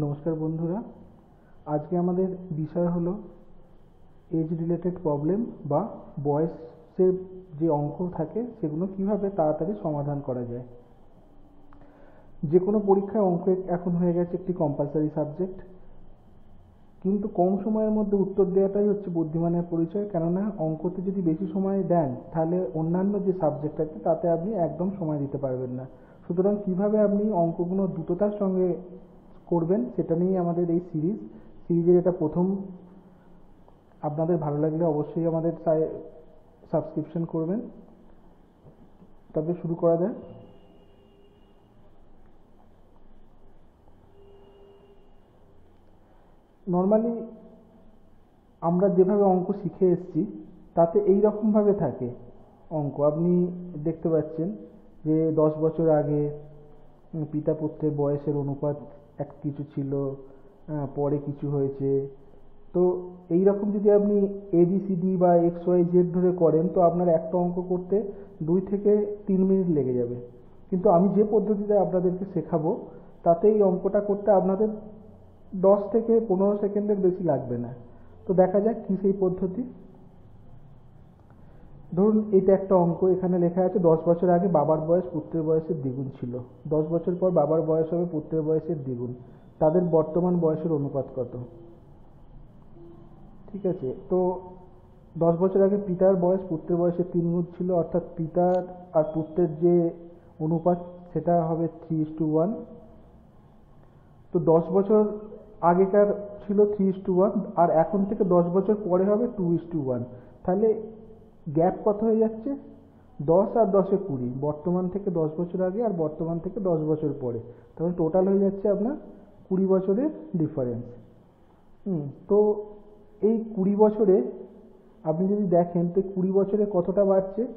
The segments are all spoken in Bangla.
नमस्कार बंधुरा आज के हमारे विषय हलो एज रिलेटेड प्रॉब्लेम बा बॉयस से जो अंक थाके सेगुलो किभाबे ताड़ाताड़ी समाधान करा जाए। जेकोनो परीक्षा अंक एखन हये गेछे एकटी कम्पालसारि सबजेक्ट, किन्तु कम समयेर मध्ये उत्तर देवाटाई हच्छे बुद्धिमानेर परिचय। केनना अंकते जदि बेशी समय देन ताहले अन्यान्य जे सबजेक्ट आछे ताते आपनि एकदम समय दिते पारबेन ना। सुतरां किभाबे आपनि अंकगुलो द्रुततार संगे করবেন সেটা নিয়ে আমাদের এই সিরিজের এটা প্রথম। আপনাদের ভালো লাগলে অবশ্যই আমাদের সাবস্ক্রিপশন করবেন। তবে শুরু করা যাক। নরমালি আমরা যেভাবে অঙ্ক শিখে এসেছি তাতে এই রকম ভাবে থাকে অঙ্ক। আপনি দেখতে পাচ্ছেন যে 10 বছর আগে পিতা পুত্রের বয়সের অনুপাত एक किछु छिलो परे किछु होयेछे। तो एई रकम यदि आपनि ABCD बा XYZ धरे करें तो आपनार एकटा अंक करते 2 थेके 3 मिनट लेगे जाबे, किन्तु आमि जे पद्धतिते आपनादेरके शेखाबो ताते एई अंकटा करते आपनादेर 10 थेके 15 सेकेंडेर बेशी लागबे ना। तो देखा जाक कि सेई पद्धति। धरुन एटा एकटा अंक, एखाने लेखा आछे 10 बछर आगे बाबार बयस पुत्रेर बयसेर द्विगुण छिलो, 10 बछर पर बाबार बयस होबे पुत्रेर बयसेर द्विगुण, तादेर बर्तमान बयसेर अनुपात कत। ठीक आछे। तो 10 बछर आगे पितार बयस पुत्रेर बयसेर 3 गुण छिलो, अर्थात पितार आर पुत्रेर जे अनुपात सेटा होबे 3:1। तो 10 बछर आगेकार छिलो 3:1 आर एखन थेके 10 बछर परे होबे 2:1। ताहले गैप कत हो जाच्छे 10 और 10 20, बर्तमान थेके 10 बछर आगे और बर्तमान थेके 10 बछर परे, तहले टोटाल हो जाच्छे आपनार 20 बछरेर डिफारेंस। तो एई 20 बछरे आपनि जदि देखें तो 20 बछरे कतटा बाड़छे,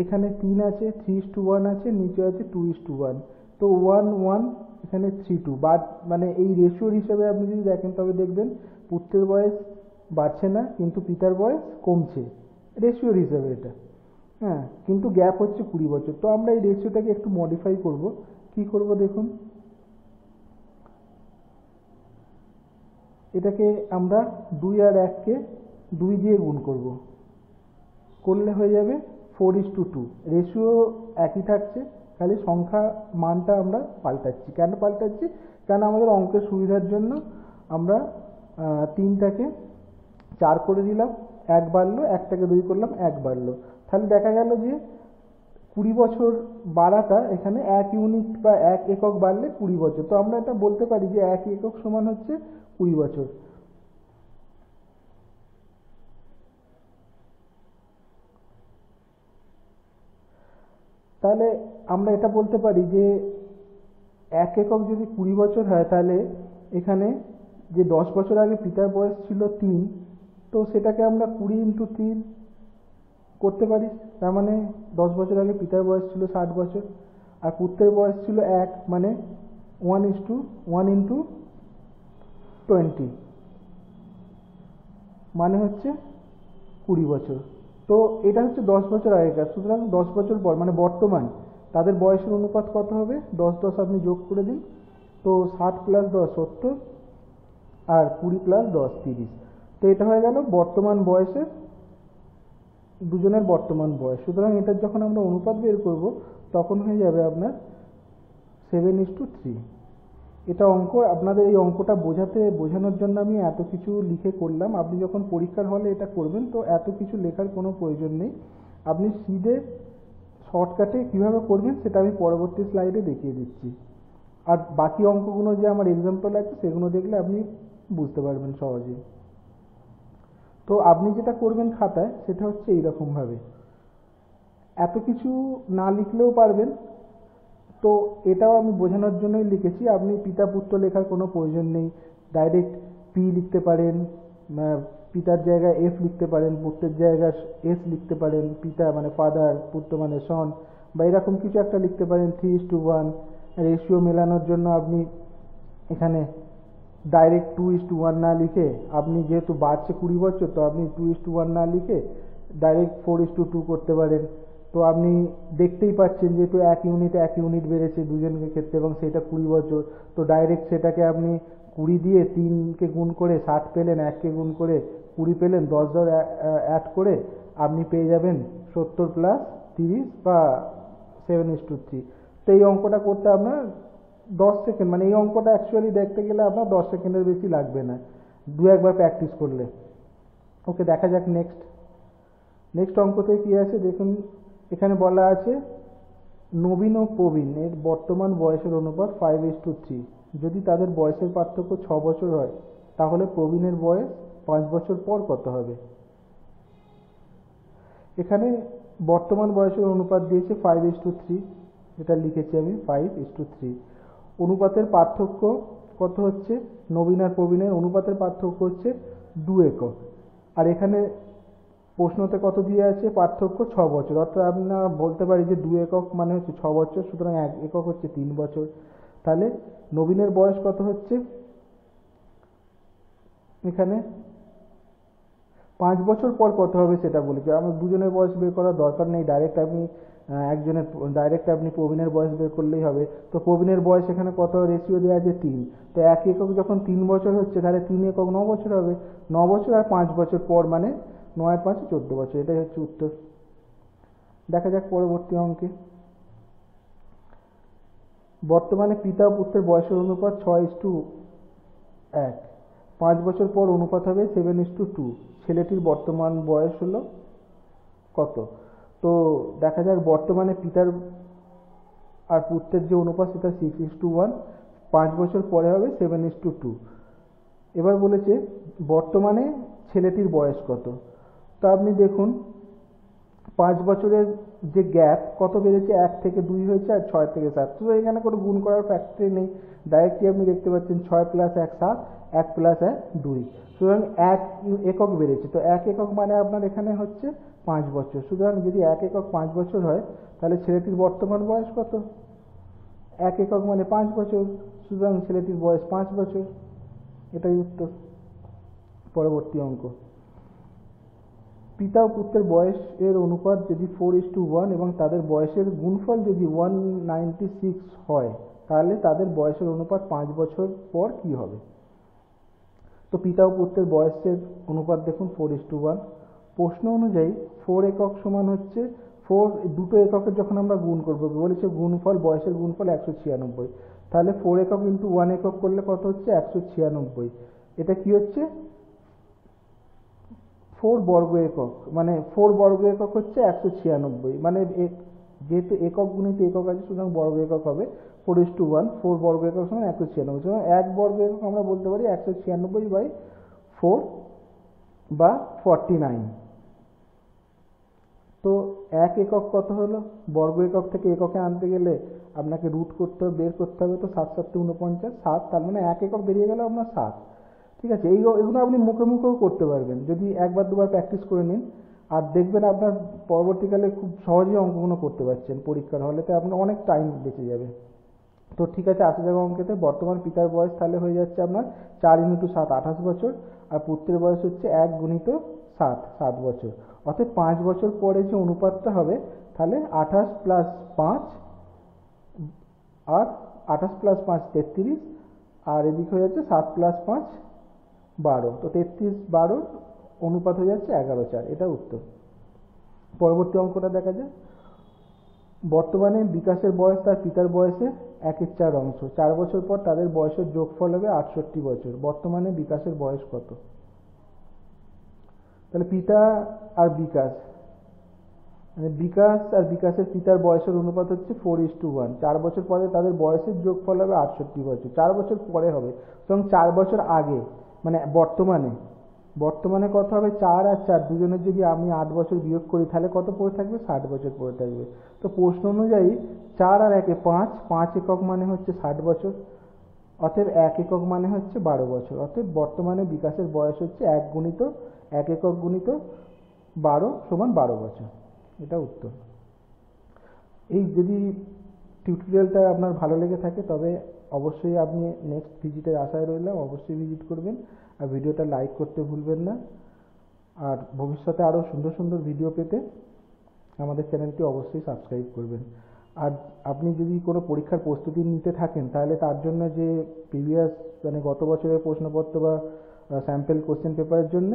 एखाने 3 आछे 3:1 आछे, नीचे आछे 2:1। तो 1:1 एखाने 3:2 बाद माने एई रेशियोर हिसेबे आपनि जदि देखें तबे देखबेन पुत्रेर बयस बाड़छे ना किन्तु पितार बयस कमछे रेशियोर हिसाब से। हाँ, किन्तु गैप होच्छे 20 बचर। तो आमरा एई रेशियोटाके एकटू मडिफाई करब। कि करब देखुन, एटाके आमरा 2 आर 1 के 2 दिये गुण करब, करले हये जाबे 4:2। रेशियो एकई थाकछे, खाली संख्या मानटा आमरा पाल्टाচ্ছি। केन पाल्टाচ্ছি? कारण आमादेर अंकेर सुविधार जन्य आमरा 3टाके 4 करे दिलाम, एक बाड़लो, एकटाके दुई करलाम, एक बाड़लो। ताहले देखा गेल जे 20 बछर बाड़ाटा एखाने 1 इউনিট बा 1 एकक बाड़ले 20 बछर। तो आमरा एटा बोलते पारी जे 1 एकक समान हच्छे 20 बछर। ताहले आमरा एटा बोलते पारी जे 1 एकक जदि 20 बछर हय ताहले एखाने जे 10 बछर आगे पितार बयस छिलो 3 तो সেটাকে আমরা 20 × 3 করতে পারি। তার মানে 10 বছর আগে পিতার বয়স ছিল 60 বছর আর পুত্রের বয়স ছিল 1, মানে 1:1 × 20, মানে হচ্ছে 20 বছর। তো এটা হচ্ছে 10 বছর আগেকার। সুতরাং 10 বছর পর মানে বর্তমান তাদের বয়সের অনুপাত কত হবে? 10 আপনি যোগ করে দিন। তো 60 + 10 70 আর 20 + 10 30। तो ये हो गल बर्तमान बयसेर दुजोनेर बर्तमान बयस। सुतरां एटार जखन आमरा अनुपात बेर करब तखन हये जाबे आपनार 7:3। एटा अंक। आपनादेर एई अंकटा बोझानोर जन्य आमि एत किछु लिखे करलाम। आपनि जखन परीक्षार हले एटा करबेन तो एत किछु लेखार कोनो प्रयोजन नेई। आपनि सीधे शर्टकाटे किभाबे करबेन सेटा आमि परबर्ती स्लाइडे देखिये दिच्छि। आर बाकी अंकगुलो जे आमार एक्साम्पल आछे सेगुलो देखले आपनि बुझते पारबेन सहजेই। तो आपनी जेटा करबेन खाताय सेटा हच्छे एई रकम भावे, एत किछु ना लिखलेও पारबेन। तो एटाও आमि बोझाনোর জন্যই লিখেছি। আপনি পিতা পুত্র লেখার কোনো প্রয়োজন নেই, ডাইরেক্ট P লিখতে পারেন, পিতার জায়গায় F লিখতে পারেন, পুত্রের জায়গায় S লিখতে পারেন। পিতা মানে ফাদার, পুত্র মানে সন, বা এরকম কিছু একটা লিখতে পারেন 3:1। রেশিও মেলানোর জন্য আপনি এখানে डायरेक्ट 2:1 ना लिखे, अपनी जेहेतु बाढ़ से 20 बचर तो अपनी 2:1 ना लिखे डायरेक्ट 4:2 करते। তো আপনি দেখতেই পাচ্ছেন যেহেতু এক ইউনিট বেড়েছে দুজনের ক্ষেত্রে এবং সেটা 20 বছর, তো ডাইরেক্ট সেটাকে আপনি 20 দিয়ে 3কে গুণ করে 60 পেলেন, 1কে গুণ করে 20 পেলেন, 10 অ্যাড করে আপনি পেয়ে যাবেন 70 + 30 বা 7:3। তো এই অঙ্কটা করতে আপনার 10 সেকেন্ড, মানে এই অঙ্কটা অ্যাকচুয়ালি দেখতে গেলে আপনার 10 সেকেন্ডের বেশি লাগবে না দু একবার প্র্যাকটিস করলে। ওকে, দেখা যাক নেক্সট অঙ্কতে কী আছে দেখুন। এখানে বলা আছে নবীন ও প্রবীণ এর বর্তমান বয়সের অনুপাত 5:3। যদি তাদের বয়সের পার্থক্য 6 বছর হয় তাহলে প্রবীণের বয়স 5 বছর পর কত হবে? এখানে বর্তমান বয়সের অনুপাত দিয়েছে 5:3, এটা লিখেছি আমি 5:3। অনুপাতের পার্থক্য কত হচ্ছে? নবীন আর প্রবীণের অনুপাতের পার্থক্য হচ্ছে 2 একক, আর এখানে প্রশ্নতে কত দিয়ে আছে? পার্থক্য 6 বছর, অর্থাৎ আমরা বলতে পারি যে 2 একক মানে হচ্ছে 6 বছর, সুতরাং 1 একক হচ্ছে 3 বছর। তাহলে নবীনের বয়স কত হচ্ছে? এখানে 5 বছর পর কত হবে সেটা বলি। আমরা দুজনের বয়স বের করার দরকার নেই, ডাইরেক্ট আপনি একজনের ডাইরেক্ট আপনি প্রবীণের বয়স বের করলেই হবে। তো প্রবীণের বয়স এখানে কত রেশিও দেওয়া আছে? 3। তো 1 একক যখন 3 বছর হচ্ছে তাহলে 3 একক 9 বছর হবে। 9 বছর আর 5 বছর পর মানে 9 আর 5 = 14 বছর, এটাই হচ্ছে উত্তর। দেখা যাক পরবর্তী অঙ্কে। বর্তমানে পিতা ও পুত্রের বয়সের অনুপাত 6:1, 5 বছর পর অনুপাত হবে 7:2। ছেলেটির বর্তমান বয়স হলো কত? তো দেখা যাক বর্তমানে পিতার আর পুত্রের যে অনুপাত সেটা 6:1, 5 বছর পরে হবে 7:2। এবার বলেছে বর্তমানে ছেলেটির বয়স কত? তো আপনি দেখুন 5 বছরের যে গ্যাপ কত বেড়েছে, 1 থেকে 2 হয়েছে আর 6 থেকে 7। তো এখানে কোনো গুণ করার ফ্যাক্টরি নেই, ডাইরেক্টলি আপনি দেখতে পাচ্ছেন 6 + 1 = 7, 1 + 1 = 2, সুতরাং 1 একক বেড়েছে। তো 1 একক মানে আপনার এখানে হচ্ছে 5 বছর, সুতরাং যদি 1 একক 5 বছর হয় তাহলে ছেলেটির বর্তমান বয়স কত? 1 একক মানে 5 বছর, সুতরাং ছেলেটির বয়স 5 বছর, এটাই উত্তর। পরবর্তী অঙ্ক। পিতা ও পুত্রের বয়সের অনুপাত যদি 4:1 এবং তাদের বয়সের গুণফল যদি 196 হয় তাহলে তাদের বয়সের অনুপাত 5 বছর পর কি হবে? তো পিতা ও পুত্রের বয়সের অনুপাত দেখুন 4:1। প্রশ্ন অনুযায়ী 4 একক সমান হচ্ছে 2 এককের যখন আমরা গুণ করবো বলেছে গুণফল, বয়সের গুণফল 196, তাহলে 4 একক × 1 একক করলে কত হচ্ছে? 196। এটা কি হচ্ছে? 4 বর্গ একক, মানে 4 বর্গ একক হচ্ছে 196, মানে যেহেতু একক গুণিত একক আছে সুতরাং বর্গ একক হবে 4:1, 4 বর্গ একক সমান 196। সুতরাং 1 বর্গ একক আমরা বলতে পারি 196/4 বা 49। তো 1 একক কত হলো? বর্গ একক থেকে এককে আনতে গেলে আপনাকে রুট করতে হবে, বের করতে হবে। তো 7 × 7 = 49, 7, তার মানে 1 একক বেরিয়ে গেল আপনার 7। ঠিক আছে, এগুলো আপনি মুখেও করতে পারবেন যদি একবার দুবার প্র্যাকটিস করে নিন, আর দেখবেন আপনার পরবর্তীকালে খুব সহজেই অঙ্কগুলো করতে পারছেন, পরীক্ষার হলেতে আপনার অনেক টাইম বেঁচে যাবে। তো ঠিক আছে, আসা যাবে অঙ্কেতে। বর্তমান পিতার বয়স তাহলে হয়ে যাচ্ছে আপনার 4 × 7, 28 বছর, আর পুত্রের বয়স হচ্ছে 1 × 7, 7 বছর। অর্থাৎ 5 বছর পরে যে অনুপাতটা হবে তাহলে 28 + 5, আর 28 + 5 33, আর এদিক হয়ে যাচ্ছে 7 + 5 = 12। তো 33/12 অনুপাত হয়ে যাচ্ছে 11:4, এটা উত্তর। পরবর্তী অঙ্কটা দেখা যায়। বর্তমানে বিকাশের বয়স তার পিতার বয়সে 1/4 অংশ, 4 বছর পর তাদের বয়সের যোগফল হবে 68 বছর। বর্তমানে বিকাশের বয়স কত? তাহলে পিতা আর বিকাশ, মানে বিকাশ আর বিকাশের পিতার বয়সের অনুপাত হচ্ছে 4:1, 4 বছর পরে তাদের বয়সের যোগফল হবে 68 বছর, 4 বছর পরে হবে, সুতরাং 4 বছর আগে মানে বর্তমানে কত হবে? 4 আর 4, দুজনের যদি আমি 8 বছর বিয়োগ করি তাহলে কত পড়ে থাকবে? 60 বছর পড়ে থাকবে। তো প্রশ্ন অনুযায়ী 4 আর 1 = 5, 5 একক মানে হচ্ছে 60 বছর, অতএব 1 একক মানে হচ্ছে 12 বছর। অতএব বর্তমানে বিকাশের বয়স হচ্ছে 1 × 1 = 12 = 12 বছর, এটা উত্তর। এই যদি টিউটোরিয়ালটা আপনার ভালো লেগে থাকে তবে অবশ্যই আপনি নেক্সট ভিজিটের আশায় রইলাম, অবশ্যই ভিজিট করবেন, আর ভিডিওটা লাইক করতে ভুলবেন না। আর ভবিষ্যতে আরও সুন্দর সুন্দর ভিডিও পেতে আমাদের চ্যানেলটি অবশ্যই সাবস্ক্রাইব করবেন। আর আপনি যদি কোনো পরীক্ষার প্রস্তুতি নিতে থাকেন তাহলে তার জন্য যে প্রিভিয়াস মানে গত বছরের প্রশ্নপত্র বা স্যাম্পেল কোশ্চেন পেপারের জন্য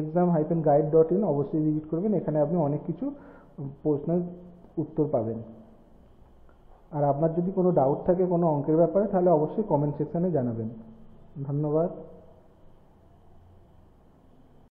exam-guide.in অবশ্যই ভিজিট করবেন। এখানে আপনি অনেক কিছু প্রশ্নের উত্তর পাবেন। আর আপনার যদি কোনো ডাউট থাকে কোনো অঙ্কের ব্যাপারে তাহলে অবশ্যই কমেন্ট সেকশানে জানাবেন। ধন্যবাদ।